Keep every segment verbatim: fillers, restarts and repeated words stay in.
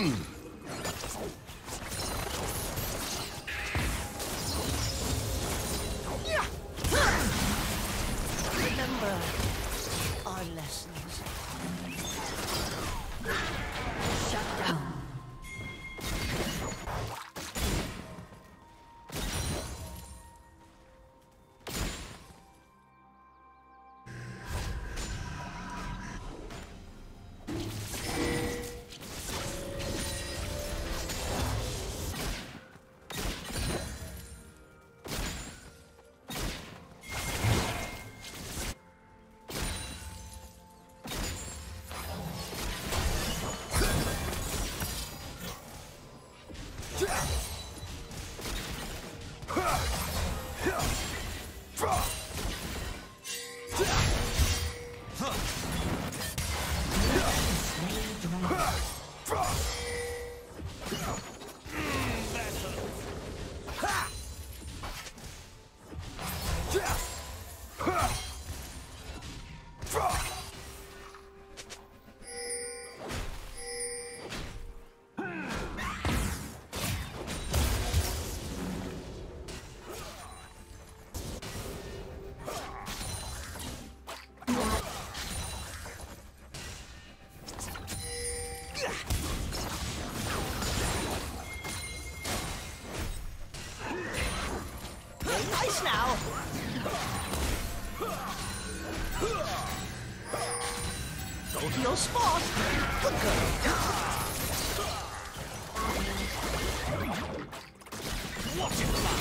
Hmm. Spot. Good girl. Watch it, man.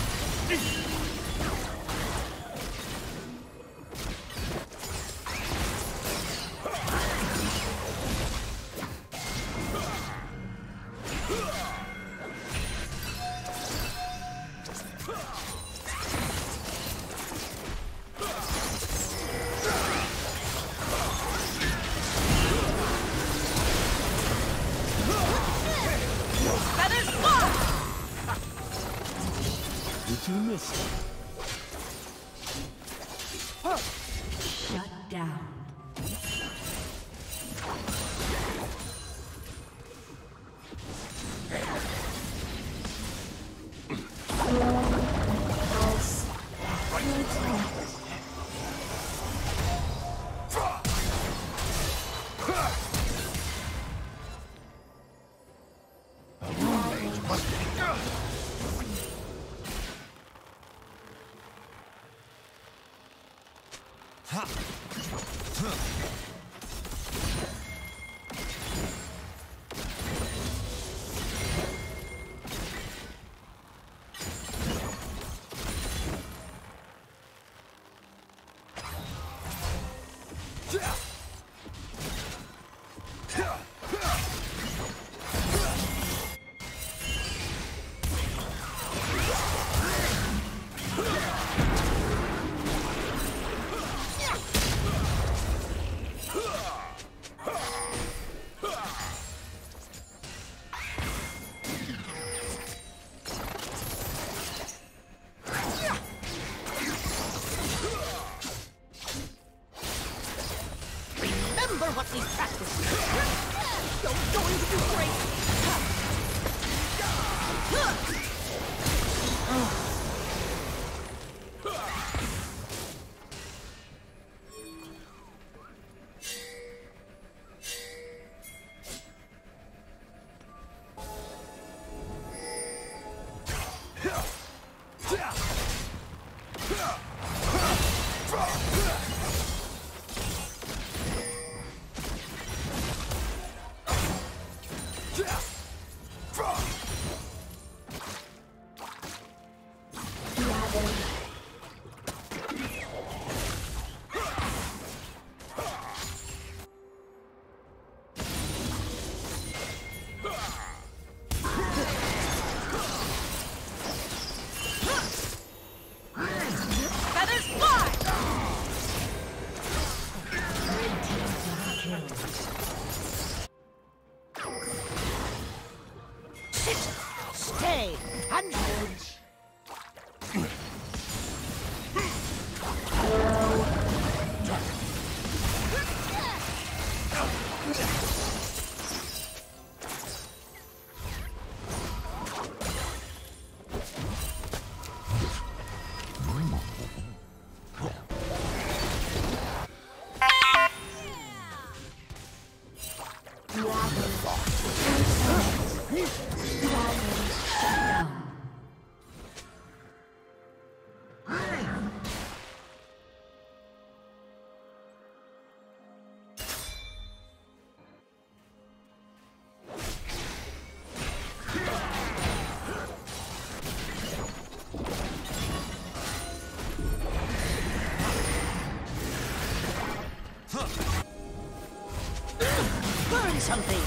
Something.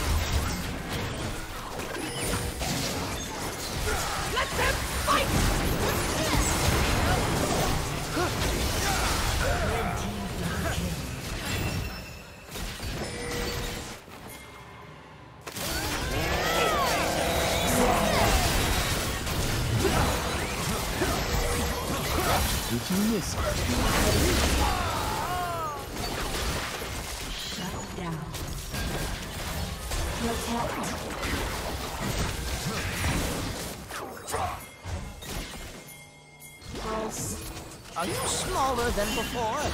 Let them fight! Red team double kill. Did you miss it? Shut down. Let's help. Are you smaller than before?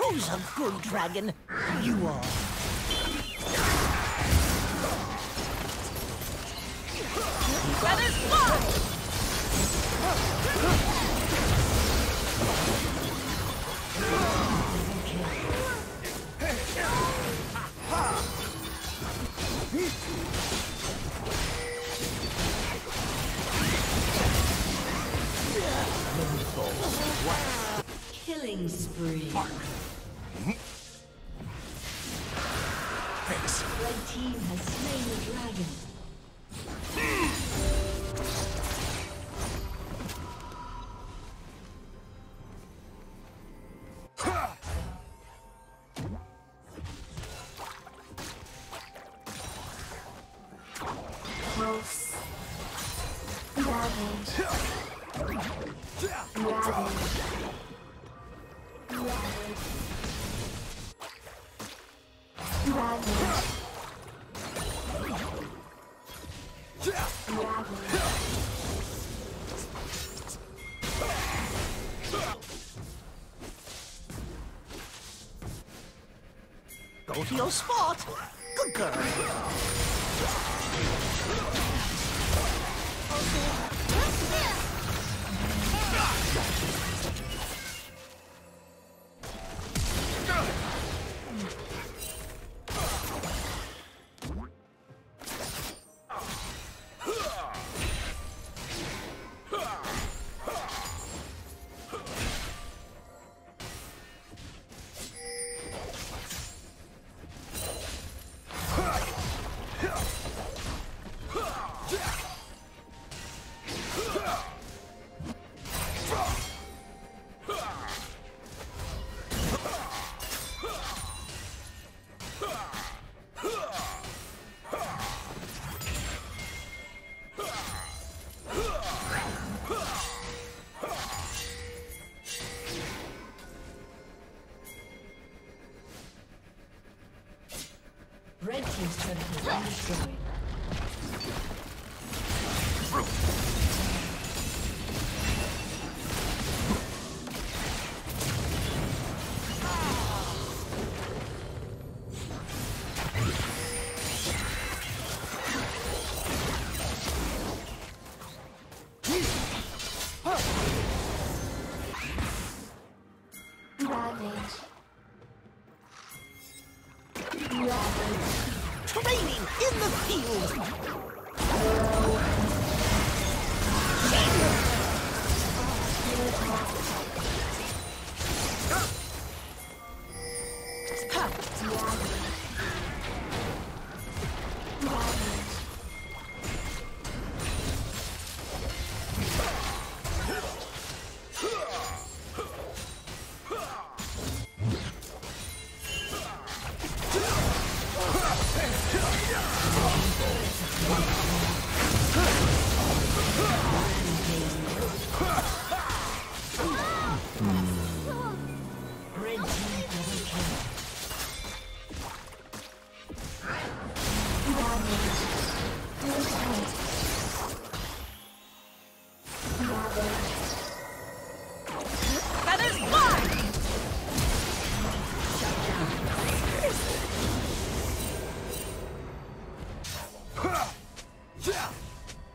Who's a good dragon? You are. Feathers fly! Killing spree. Thanks. Red team has slain the dragon. Close. Go to your spot. Good girl. Yeah.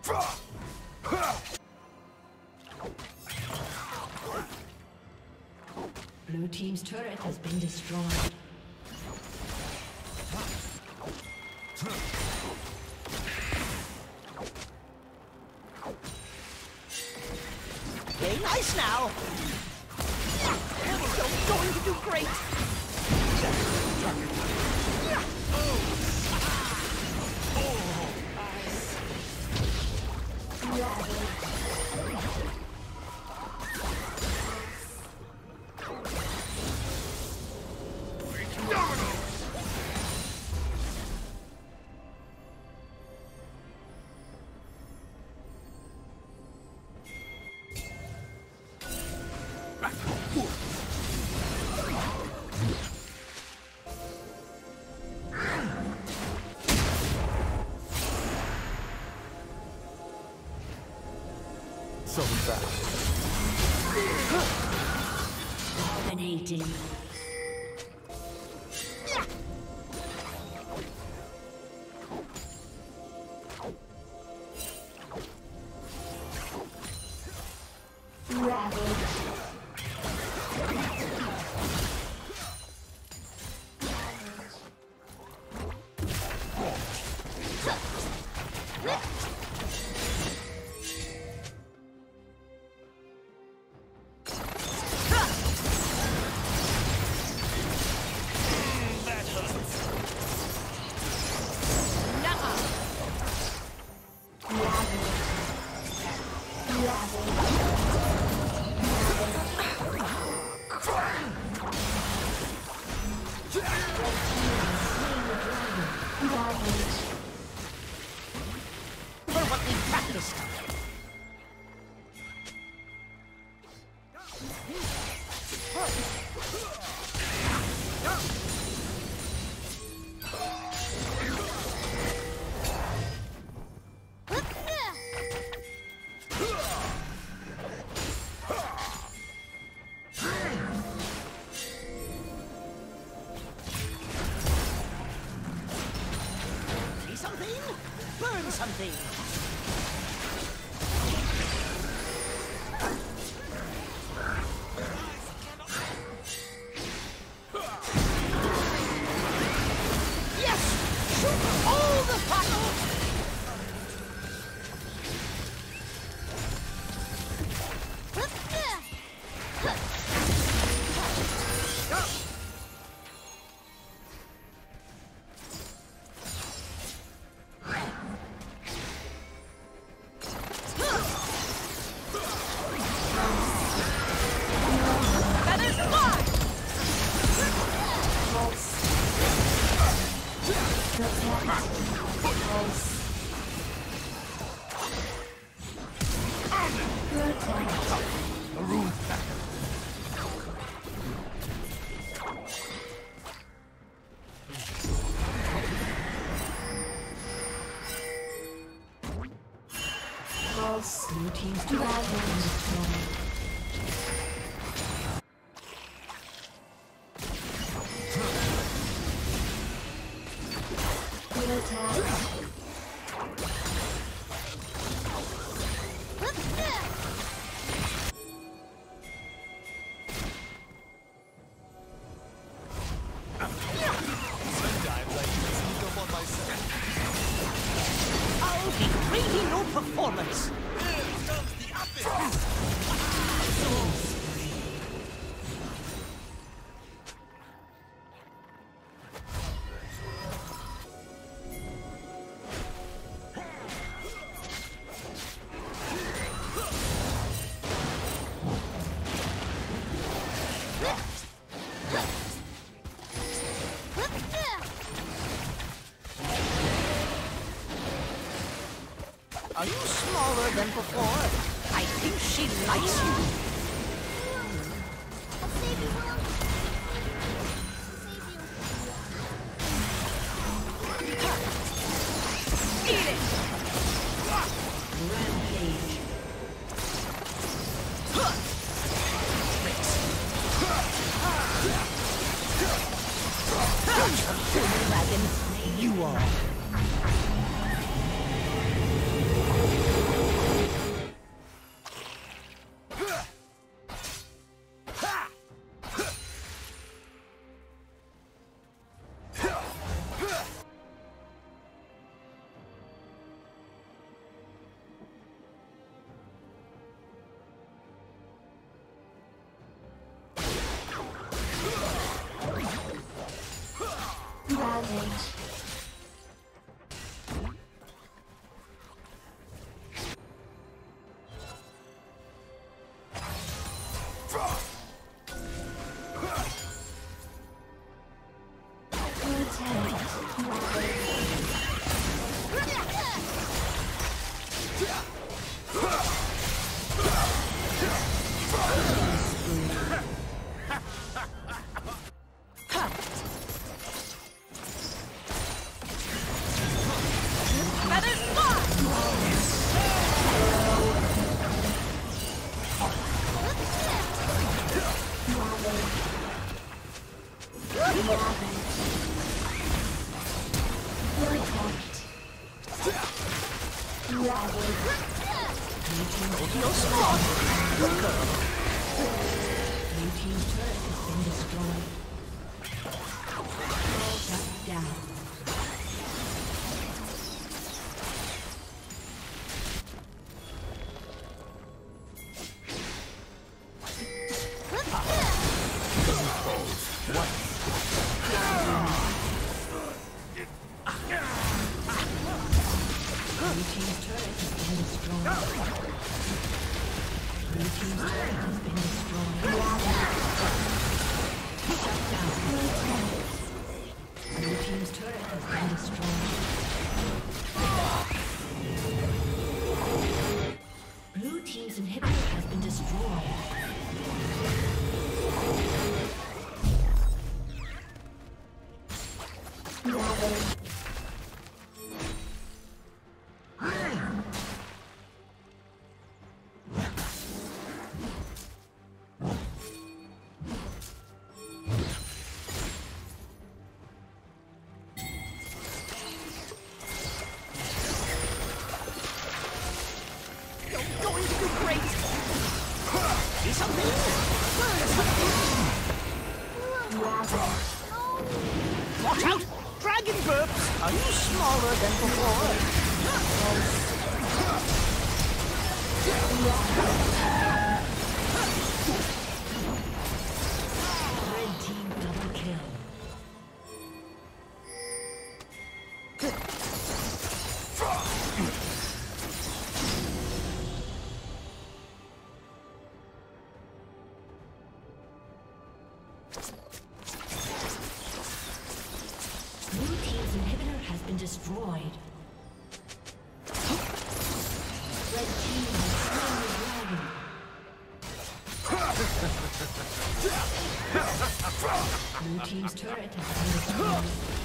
Blue team's turret has been destroyed. Play nice now. So going to do great. Oh. Dominating. Something. Yes! Shoot all the battle! Blue team's turret has been destroyed. Are you smaller than before? I think she likes you. I'll save you, Will. I'll save you. Eat it! Rampage. Tricks. Dragon, you are. Thank you. Destroyed. Red team has slain the dragon. Blue team's turret has been destroyed.